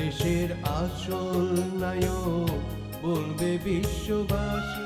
দেশের আসল নায়ক বলবে বিশ্ববাসী।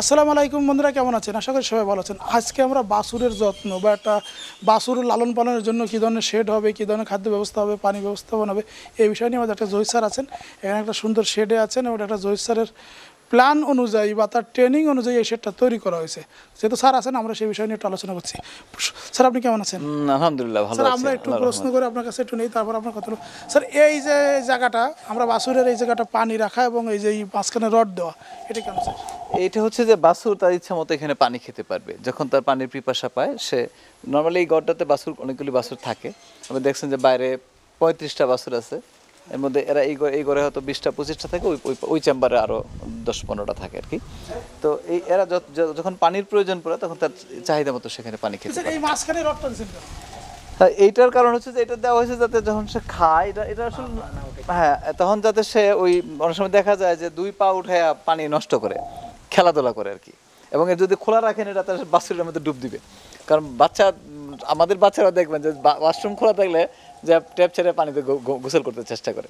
আসসালামু আলাইকুম বন্ধুরা, কেমন আছেন? আশা করি সবাই ভালো আছেন। আজকে আমরা বাছুরের যত্ন বা একটা বাছুর লালন পালনের জন্য কী ধরনের শেড হবে, কী ধরনের খাদ্য ব্যবস্থা হবে, পানি ব্যবস্থাপনা হবে, এই বিষয় নিয়ে আমাদের একটা জহির স্যার আছেন। এখানে একটা সুন্দর শেডে আছেন এবং একটা জহির স্যারের প্ল্যান অনুযায়ী বা তার ট্রেনিং অনুযায়ী এই শেডটা তৈরি করা হয়েছে। যেহেতু স্যার আছেন, আমরা সেই বিষয় নিয়ে একটু আলোচনা করছি। স্যার, আপনি কেমন আছেন? আলহামদুলিল্লাহ ভালো। স্যার, আমরা একটু প্রশ্ন করে আপনার কাছে একটু নেই, তারপর আপনার কথা। স্যার, এই যে জায়গাটা আমরা বাছুরের, এই জায়গাটা পানি রাখা এবং এই যে মাঝখানে রড দেওয়া, এটা কেমন? স্যার, এটা হচ্ছে যে বাছুর তার ইচ্ছা মতো এখানে পানি খেতে পারবে যখন তার পানির পিপাসা পায়। সে নর্মালি এই গড়টাতে বাছুর, অনেকগুলি বাছুর থাকে। আপনি দেখছেন যে বাইরে 35টা বাছুর আছে, এর মধ্যে এরা এই গড়ে হয়তো 20-25টা থাকে, ওই চেম্বারে আরও 10-15টা থাকে আর কি। তো এই এরা যখন পানির প্রয়োজন পড়ে তখন তার চাহিদা মতো সেখানে পানি খেতে পারে। হ্যাঁ, এইটার কারণ হচ্ছে যে এটা দেওয়া হয়েছে যাতে যখন সে খায়, এটা আসলে হ্যাঁ, তখন যাতে সে ওই অনেক সময় দেখা যায় যে 2 পা উঠে পানি নষ্ট করে খেলাধুলা করে আর কি। এবং যদি খোলা রাখেন এটা তার বাছুরের মধ্যে ডুব দিবে, কারণ বাচ্চা, আমাদের বাচ্চারা দেখবেন যে ওয়াশরুম খোলা থাকলে যে ট্যাপ ছেড়ে পানিতে গোসল করতে চেষ্টা করে।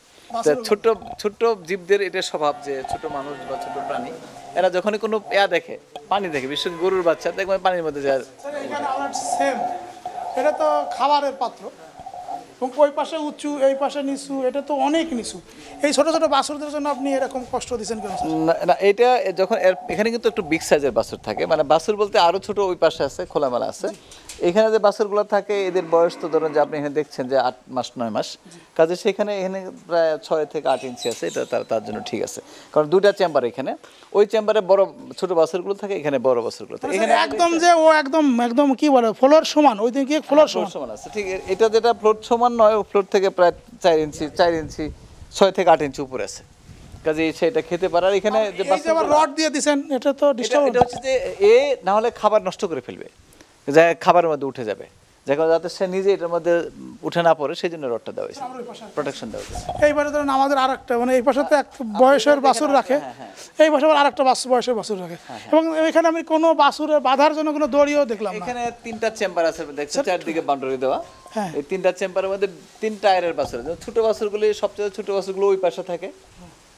ছোট্ট ছোট্ট জীবদের এটা স্বভাব যে ছোট মানুষ বা ছোট প্রাণী এরা যখনই কোনো দেখে পানি দেখে, বিশেষ করে গরুর বাচ্চা দেখবেন পানির মধ্যে যায়। এটা তো খাবারের পাত্র এবং ওই পাশে উঁচু, এই পাশে নিচু, এটা তো অনেক নিচু। এই ছোটো ছোটো বাছুরদের জন্য আপনি এরকম কষ্ট দিচ্ছেন কেন? না, এটা যখন এখানে কিন্তু একটু বিগ সাইজের বাছুর থাকে, মানে বাছুর বলতে আরও ছোটো ওই পাশে আছে, খোলামেলা আছে। এখানে যে বাছুরগুলো থাকে এদের বয়স তো ধরেন যে আপনি এখানে দেখছেন যে 8 মাস 9 মাস, কাজে সেখানে এখানে প্রায় 6 থেকে 8 ইঞ্চি আছে। এটা তার জন্য ঠিক আছে, কারণ 2টা চেম্বার এখানে, ওই চেম্বারে বড় ছোট বাছুরগুলো থাকে, এখানে বড় বাছুরগুলো থাকে। এখানে একদম যে ও একদম একদম কি বলে ফ্লোর সমান, ওই দিকে ফ্লোর সমান আছে ঠিক। এটা যেটা ফ্লোর সমান নয়, ফ্লোর থেকে প্রায় 4 ইঞ্চি 6 থেকে 8 ইঞ্চি উপরে আছে। কাজে সেটা খেতে পারে। আর এখানে যে রড দিয়ে দিয়েছেন এটা তো ডিস্টার্ব, এটা হচ্ছে যে এ না হলে খাবার নষ্ট করে ফেলবে, যা খাবারের মধ্যে উঠে যাবে, যাতে সে নিজে এটার মধ্যে উঠে না পড়ে সেই জন্য রডটা দেওয়া হয়েছে, প্রোটেকশন দেওয়া হয়েছে। এইবারে ধরুন আমাদের আর একটা, মানে এই পাশে তো এক বয়সের বাছুর রাখে, এই পাশে আবার আরেকটা বয়সের বাছুর রাখে। এবং এখানে আমি কোনো বাছুরে বাঁধার জন্য কোনো দড়িও দেখলাম না। এখানে 3টা চেম্বার আছে, দেখছেন চারদিকে বাউন্ডারি দেওয়া। এই 3টা চেম্বারের মধ্যে 3 টায়ারের বাছুর। ছোটো বাছুরগুলি, সবচেয়ে ছোটো বাছুরগুলো ওই পাশে থাকে,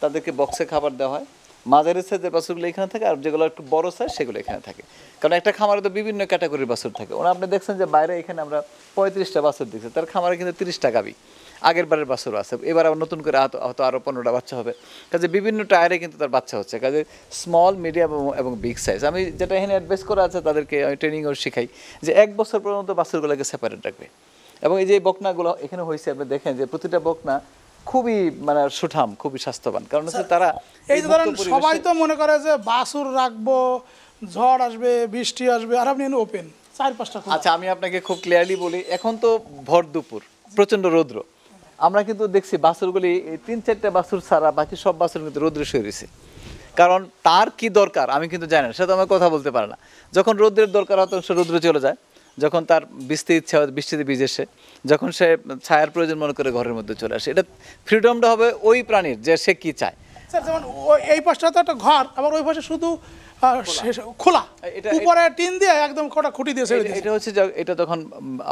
তাদেরকে বক্সে খাবার দেওয়া হয়। মাঝারি সাইজের বাছুরগুলো এখানে থাকে, আর যেগুলো একটু বড় সাইজ সেগুলো এখানে থাকে, কারণ একটা খামারে তো বিভিন্ন ক্যাটাগরির বাছুর থাকে। ওরা আপনি দেখছেন যে বাইরে এখানে আমরা 35টা বাছুর দেখছি, তার খামারে কিন্তু 30টা গাভী, আগের বারের বাছুর আছে। এবার আবার নতুন করে হয়তো আরও 15টা বাচ্চা হবে। কাজে বিভিন্ন টায়ারে কিন্তু তার বাচ্চা হচ্ছে। কাজে স্মল, মিডিয়াম এবং বিগ সাইজ, আমি যেটা এখানে অ্যাডভাইস করা আছে তাদেরকে ট্রেনিংও শেখাই যে 1 বছর পর্যন্ত বাছুরগুলোকে সেপারেট রাখবে। এবং এই যে বকনাগুলো এখানে হয়েছে, আপনি দেখেন যে প্রতিটা বকনা খুবই মানে সুঠাম, খুবই স্বাস্থ্যবান। কারণ হচ্ছে তারা এই যে ধরেন সবাই তো মনে করে যে বাছুর রাখবো, ঝড় আসবে, বৃষ্টি আসবে, আর আপনি ওপেন 4-5টা। আচ্ছা, আমি আপনাকে খুব ক্লিয়ারলি বলি, এখন তো ভর দুপুর, প্রচণ্ড রৌদ্র। আমরা কিন্তু দেখছি বাছুরগুলি এই 3-4টা বাছুর ছাড়া বাকি সব বাছুর কিন্তু রৌদ্রে শুয়ে রয়েছে। কারণ তার কি দরকার আমি কিন্তু জানি না, সেটা আমার কথা বলতে পারে না। যখন রৌদ্রের দরকার হয় তখন সে রৌদ্রে চলে যায়, যখন তার বৃষ্টি ইচ্ছা হয় বৃষ্টিতে ভিজে সে, যখন সে ছায়ার প্রয়োজন মনে করে ঘরের মধ্যে চলে আসে। এটা ফ্রিডমটা হবে ওই প্রাণীর যে সে কী চায়। স্যার, যেমন এই পাশটা তো একটা ঘর, আবার ওই পাশে শুধু খোলা, উপরে টিন দিয়ে একদম কটা খুঁটি দিয়েছে। এটা হচ্ছে এটা যখন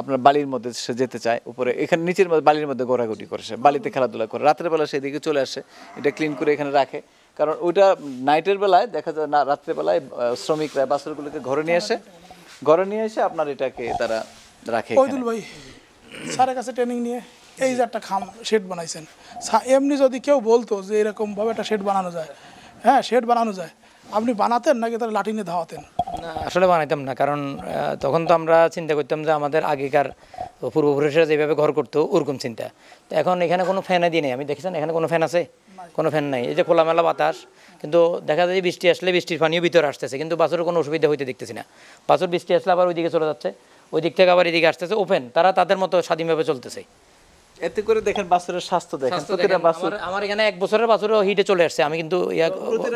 আপনার বালির মধ্যে সে যেতে চায় উপরে, এখানে নিচের বালির মধ্যে গোড়াগুটি করে, সে বালিতে খেলাধুলা করে, রাতের বেলা সেদিকে চলে আসে, এটা ক্লিন করে এখানে রাখে। কারণ ওইটা নাইটের বেলায় দেখা যায় না, রাত্রেবেলায় শ্রমিকরা বাছুরগুলোকে ঘরে নিয়ে আসে, ঘরে নিয়ে এসে আপনার এটাকে তারা রাখে ওইদুল ভাই স্যারের কাছে ট্রেনিং নিয়ে এই যে একটা খাম শেড বানাইছেন, এমনি যদি কেউ বলতো যে এরকম ভাবে একটা শেড বানানো যায়, হ্যাঁ শেড বানানো যায়, আপনি বানাতেন নাকি তার লাঠি নিয়ে ধাওয়াতেন? না আসলে বানাইতাম না, কারণ তখন তো আমরা চিন্তা করতাম যে আমাদের আগেকার পূর্বপুরুষরা যেভাবে ঘর করতো ওরকম চিন্তা। তো এখন এখানে কোনো ফ্যানে দিয়ে নেই, আমি দেখেছেন এখানে কোনো ফ্যান আছে? কোনো ফ্যান নাই, এই যে খোলামেলা বাতাস, কিন্তু দেখা যায় বৃষ্টি আসলে বৃষ্টির পানিও ভিতরে আসতেছে, কিন্তু বাছুরের কোনো অসুবিধা হইতে দেখতেছি না। বাছুর বৃষ্টি আসলে আবার ওইদিকে চলে যাচ্ছে, ওই দিক থেকে আবার এদিকে আসতেছে, ওপেন, তারা তাদের মতো স্বাধীনভাবে চলতেছে। এতে করে দেখেন বাছুরের স্বাস্থ্য দেখেন, প্রতিটা বাছুর আমার এখানে এক বছরের বাছুরও হিটে চলে আসছে, আমি কিন্তু ইয়া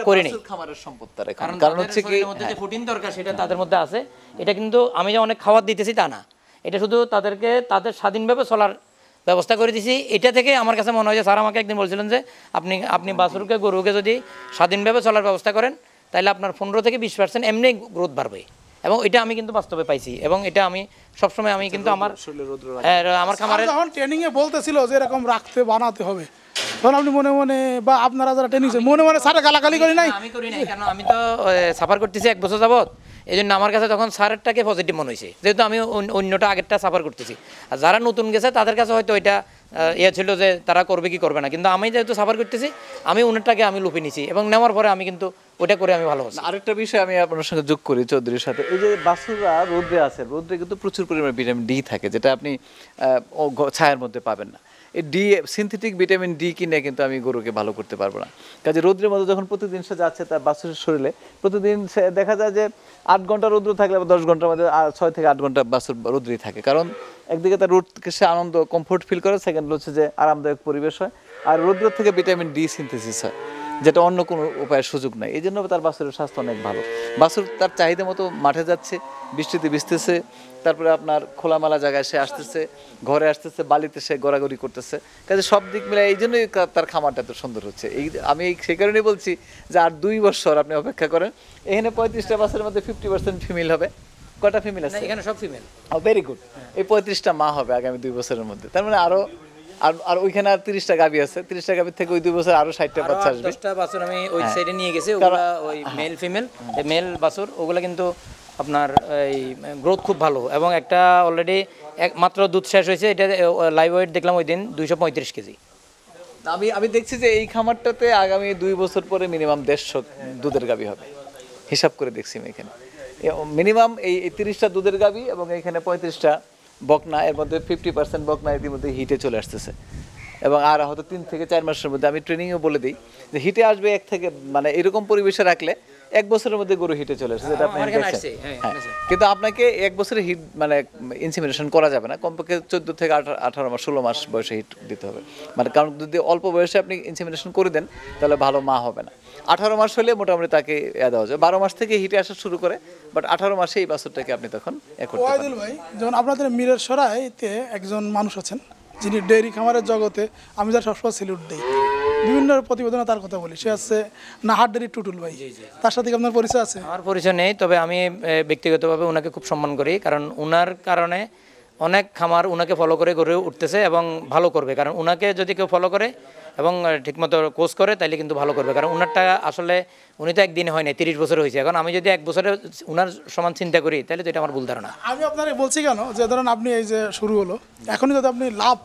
করি নাই। খামারের সম্পদটা রাখেন, কারণ হচ্ছে কি এর মধ্যে যে প্রোটিন দরকার সেটা তাদের মধ্যে আছে। এটা কিন্তু আমি যে অনেক খাবার দিতেছি তা না, এটা শুধু তাদেরকে তাদের স্বাধীনভাবে চলার ব্যবস্থা করে দিছি। এটা থেকে আমার কাছে মনে হয় যে স্যার আমাকে একদিন বলছিলেন যে আপনি বাছুরকে গরুকে যদি স্বাধীনভাবে চলার ব্যবস্থা করেন তাহলে আপনার 15 থেকে 20% এমনি গ্রোথ বাড়বে, এবং এটা আমি কিন্তু বাস্তবে পাইছি। এবং এটা আমি সবসময় আমি কিন্তু আমার খামারে যখন ট্রেনিংয়ে বলতেছিল যে এরকম রাখতে বানাতে হবে, তখন আপনি মনে মনে বা আপনারা যারা ট্রেনিং মনে মনে স্যারের গালাগালি করি নাই? আমি করি নাই, কারণ আমি তো সাফার করতেছি এক বছর যাবত, এই জন্য আমার কাছে তখন স্যারেরটাকে পজিটিভ মনে হয়েছে, যেহেতু আমি অন্যটা আগেরটা সাফার করতেছি। আর যারা নতুন গেছে তাদের কাছে হয়তো এটা ইয়ে ছিল যে তারা করবে কি করবে না, কিন্তু আমি যেহেতু সাফার করতেছি আমি ওনারটাকে আমি লুপে নিছি, এবং নেওয়ার পরে আমি কিন্তু ওটা করে আমি ভালো আছি। আরেকটা বিষয় আমি আপনার সঙ্গে যোগ করি চৌধুরীর সাথে, এই যে বাছুরা রোদে আছে, রোদে কিন্তু প্রচুর পরিমাণে ভিটামিন ডি থাকে, যেটা আপনি ছায়ার মধ্যে পাবেন না। এই ডি সিনথেটিক ভিটামিন ডি কিনে কিন্তু আমি গরুকে ভালো করতে পারবো না। কাজে রোদ্রের মধ্যে যখন প্রতিদিন সে যাচ্ছে তার বাছুরের শরীরে, প্রতিদিন সে দেখা যায় যে 8 ঘন্টা রোদ্র থাকলে বা 10 ঘন্টার মধ্যে 6 থেকে 8 ঘন্টা বাছুর রোদ্রেই থাকে, কারণ একদিকে তার রোদকে সে আনন্দ কমফোর্ট ফিল করে, সেকেন্ড হচ্ছে যে আরামদায়ক পরিবেশ হয়, আর রোদ্র থেকে ভিটামিন ডি সিনথেসিস হয়, যেটা অন্য কোনো উপায়ের সুযোগ নাই। এই জন্য তার বাছুরের স্বাস্থ্য অনেক ভালো, বাছুর তার চাহিদা মতো মাঠে যাচ্ছে, বৃষ্টিতে ভিজতেছে, তারপরে আপনার খোলামেলা জায়গায় সে আসতেছে, ঘরে আসতেছে, বালিতে সে গড়াগড়ি করতেছে, কাজে সব দিক মিলে এই জন্যই তার খামারটা এত সুন্দর হচ্ছে। এই আমি সেই কারণেই বলছি যে আর 2 বছর আপনি অপেক্ষা করেন, এখানে 35টা বাছুরের মধ্যে 50% ফিমেল হবে। কটা ফিমেল আছে এখানে? সব ফিমেল। ভেরি গুড, এই 35টা মা হবে আগামী 2 বছরের মধ্যে, তার মানে আরও আর ওইখানে আর 30টা গাভী আছে, 30টা গাভীর থেকে ওই 2 বছর আরো 60টা বাচ্চা আসবে। 10টা বাছুর আমি ওই সাইডে নিয়ে গেছি, ওগুলা ওই মেল ফিমেল, এই মেল বাছুর ওগুলা কিন্তু আপনার এই গ্রোথ খুব ভালো, এবং একটা অলরেডি মাত্র দুধ শেষ হয়েছে, এটা লাইভ ওয়েট দেখলাম ওই দিন 235 কেজি। আমি দেখছি যে এই খামারটাতে আগামী 2 বছর পরে মিনিমাম 150 দুধের গাভী হবে, হিসাব করে দেখছি আমি এখানে মিনিমাম এই 30টা দুধের গাভী এবং এখানে 35টা বকনা, এর মধ্যে 50% বকনা ইতিমধ্যে হিটে চলে আসতেছে, এবং আর হয়তো 3 থেকে 4 মাসের মধ্যে আমি ট্রেনিংও বলে দিই যে হিটে আসবে, এক থেকে মানে এরকম পরিবেশে রাখলে 1 বছরের মধ্যে গরু হিটে চলে আসছে, যেটা আপনি দেখছেন। কিন্তু আপনাকে 1 বছরে হিট মানে ইনসিমিনেশন করা যাবে না, কমপক্ষে 14 থেকে 18 মাস 16 মাস বয়সে হিট দিতে হবে, মানে কারণ যদি অল্প বয়সে আপনি ইনসিমিনেশন করে দেন তাহলে ভালো মা হবে না। 18 মাস হলে মোটামুটি তাকে দেওয়া যায়, 12 মাস থেকে হিটে আসা শুরু করে, বাট 18 মাসে এই বাছুরটাকে আপনি তখন ওয়াইদুল ভাই যখন আপনাদের মিরের সরাইতে একজন মানুষ আছেন যিনি ডেইরি খামারের জগতে আমি যার সবসময় স্যালুট দিই, বিভিন্ন প্রতিবেদনে তার কথা বলি, সে আছে নাহার ডেইরি টুটুল ভাই, তার সাথে আপনার পরিচয় আছে? আমার পরিচয় নেই, তবে আমি ব্যক্তিগতভাবে ওনাকে খুব সম্মান করি, কারণ ওনার কারণে অনেক খামার ওনাকে ফলো করে গড়ে উঠতেছে এবং ভালো করবে, কারণ ওনাকে যদি কেউ ফলো করে এবং ঠিকমতো কোর্স করে তাহলে কিন্তু ভালো করবে, কারণ ওনারটা আসলে উনি তো একদিনে হয় না, 30 বছর হয়েছে। এখন আমি যদি 1 বছরে ওনার সমান চিন্তা করি তাহলে তো এটা আমার ভুল ধারণা। আমি আপনাকে বলছি কেন, যে ধরুন আপনি এই যে শুরু হলো, এখনই যদি আপনি লাভ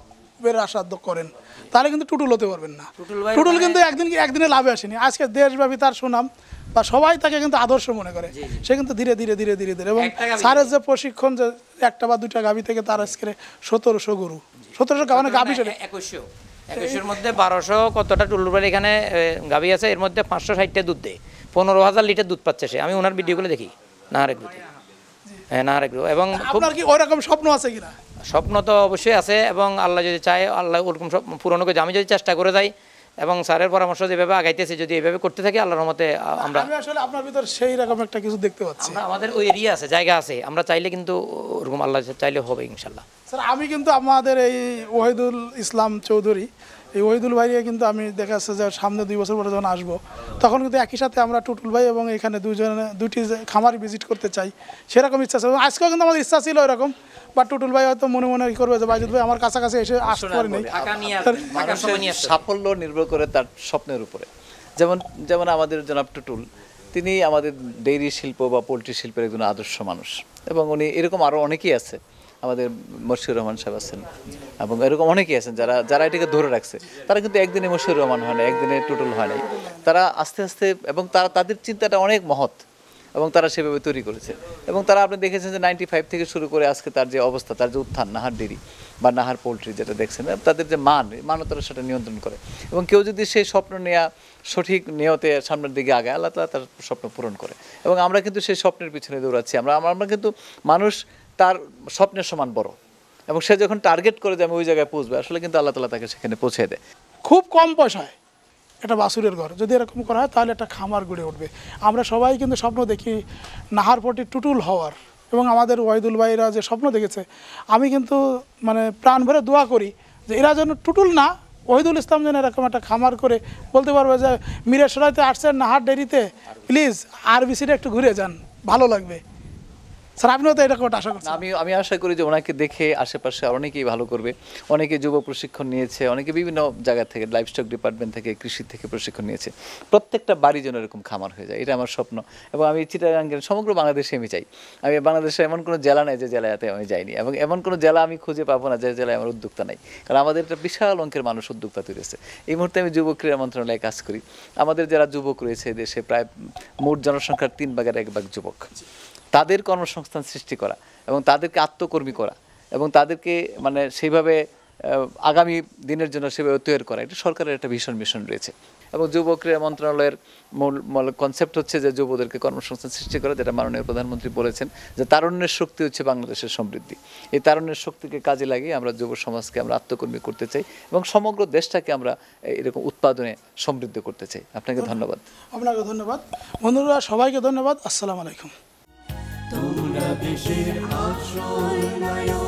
বের আশা করেন তাহলে কিন্তু টুটুল হতে পারবেন না। টুটুল কিন্তু একদিনে লাভে আসেনি, আজকে দেশব্যাপী তার সুনাম বা সবাই তাকে কিন্তু আদর্শ মনে করে, সে কিন্তু ধীরে ধীরে ধীরে ধীরে ধীরে, এবং স্যারের যে প্রশিক্ষণ যে 1 বা 2টা গাভী থেকে তার আজকে 1700 গরু, 1700 গাভী, 2100 মধ্যে 1200 কতটা টুলুবাড়ি এখানে গাভী আছে, এর মধ্যে 560টা দুধ দেয়, 15,000 লিটার দুধ পাচ্ছে সে। আমি ওনার ভিডিওগুলো দেখি না আরেক দুধে, হ্যাঁ না আরেক। এবং আপনার কি ওইরকম স্বপ্ন আছে কিনা? স্বপ্ন তো অবশ্যই আছে, এবং আল্লাহ যদি চায় আল্লাহ ওরকম সব পূরণ করে, আমি যদি চেষ্টা করে যাই এবং স্যারের পরামর্শ যেভাবে আগাইতেছি যদি এইভাবে করতে থাকি আল্লাহর রহমতে আমরা আসলে আপনার ভিতর সেই রকম একটা কিছু দেখতে পাচ্ছি। আমাদের ওই এরিয়া আছে, জায়গা আছে, আমরা চাইলে কিন্তু ওরকম আল্লাহ চাইলে হবে ইনশাল্লাহ। স্যার আমি কিন্তু আমাদের এই ওয়াহিদুল ইসলাম চৌধুরী, এই ওয়াহিদুল ভাইকে কিন্তু আমি দেখা যাচ্ছে যে সামনে 2 বছর পরে যখন আসবো তখন কিন্তু একই সাথে আমরা টুটুল ভাই এবং এখানে দুইটি খামার ভিজিট করতে চাই, সেরকম ইচ্ছা আছে। আজকেও কিন্তু আমাদের ইচ্ছা ছিল এরকম, বা টুটুল ভাই হয়তো মনে মনে করবে যে বাইজুদ ভাই আমার কাছাকাছি এসে আসতে পারেনি। সাফল্য নির্ভর করে তার স্বপ্নের উপরে, যেমন আমাদের জনাব টুটুল, তিনি আমাদের ডেইরি শিল্প বা পোলট্রি শিল্পের একজন আদর্শ মানুষ, এবং উনি এরকম আরও অনেকেই আছে আমাদের মশিউর রহমান সাহেব আছেন এবং এরকম অনেকেই আছেন যারা যারা এটাকে ধরে রাখছে। তারা কিন্তু একদিনে মশিউর রহমান হয় না, একদিনে টোটাল হয় নাই, তারা আস্তে আস্তে এবং তারা তাদের চিন্তাটা অনেক মহৎ এবং তারা সেভাবে তৈরি করেছে। এবং তারা আপনি দেখেছেন যে 95 থেকে শুরু করে আজকে তার যে অবস্থা, তার যে উত্থান, নাহার ডেরি বা নাহার পোলট্রি যেটা দেখছেন, তাদের যে মানও তারা সেটা নিয়ন্ত্রণ করে। এবং কেউ যদি সেই স্বপ্ন নেয়া সঠিক নিয়তে সামনের দিকে আগায়, আল্লাহ তাআলা তার স্বপ্ন পূরণ করে। এবং আমরা কিন্তু সেই স্বপ্নের পিছনে দৌড়াচ্ছি। আমরা আমরা কিন্তু মানুষ তার স্বপ্নের সমান বড়, এবং সে যখন টার্গেট করে যে আমি ওই জায়গায় পৌঁছবে, আসলে কিন্তু আল্লাহ তাআলা তাকে সেখানে পৌঁছে দেয়। খুব কম পয়সায় একটা বাছুরের ঘর যদি এরকম করা হয় তাহলে একটা খামার গড়ে উঠবে। আমরা সবাই কিন্তু স্বপ্ন দেখি নাহার পটি টুটুল হওয়ার, এবং আমাদের ওয়াহিদুল ভাইরা যে স্বপ্ন দেখেছে, আমি কিন্তু মানে প্রাণ ভরে দোয়া করি যে এরা যেন টুটুল না, ওয়াহিদুল ইসলাম যেন এরকম একটা খামার করে বলতে পারবে যে মিরাসরাইতে আসছেন নাহার ডেরিতে, প্লিজ আরবিসিটা একটু ঘুরে যান, ভালো লাগবে। স্যার আপনিও তো এরকম আশা করছেন? আমি আশা করি যে ওনাকে দেখে আশেপাশে অনেকেই ভালো করবে। অনেকে যুব প্রশিক্ষণ নিয়েছে, অনেকে বিভিন্ন জায়গা থেকে লাইভস্টক ডিপার্টমেন্ট থেকে, কৃষি থেকে প্রশিক্ষণ নিয়েছে। প্রত্যেকটা বাড়ি যেন এরকম খামার হয়ে যায়, এটা আমার স্বপ্ন। এবং আমি চিটাগাঙ্গের সমগ্র বাংলাদেশে আমি চাই, আমি বাংলাদেশে এমন কোনো জেলা নেই যে জেলাতে আমি যাইনি, এবং এমন কোনো জেলা আমি খুঁজে পাবো না যে জেলায় আমার উদ্যোক্তা নেই। কারণ আমাদের একটা বিশাল অঙ্কের মানুষ উদ্যোক্তা তুলেছে। এই মুহূর্তে আমি যুব ক্রীড়া মন্ত্রণালয়ে কাজ করি। আমাদের যারা যুবক রয়েছে দেশে, প্রায় মোট জনসংখ্যার 3 ভাগের 1 ভাগ যুবক, তাদের কর্মসংস্থান সৃষ্টি করা এবং তাদেরকে আত্মকর্মী করা এবং তাদেরকে মানে সেইভাবে আগামী দিনের জন্য সেভাবে তৈরি করা, এটা সরকারের একটা ভীষণ মিশন রয়েছে। এবং যুব ক্রীড়া মন্ত্রণালয়ের মূল কনসেপ্ট হচ্ছে যে যুবদেরকে কর্মসংস্থান সৃষ্টি করা, যেটা মাননীয় প্রধানমন্ত্রী বলেছেন যে তারুণ্যের শক্তি হচ্ছে বাংলাদেশের সমৃদ্ধি। এই তারুণ্যের শক্তিকে কাজে লাগিয়ে আমরা যুব সমাজকে আমরা আত্মকর্মী করতে চাই এবং সমগ্র দেশটাকে আমরা এরকম উৎপাদনে সমৃদ্ধ করতে চাই। আপনাকে ধন্যবাদ। আপনাকে ধন্যবাদ, বন্ধুরা সবাইকে ধন্যবাদ। আসসালামু আলাইকুম। Don't be shy, I'll show you.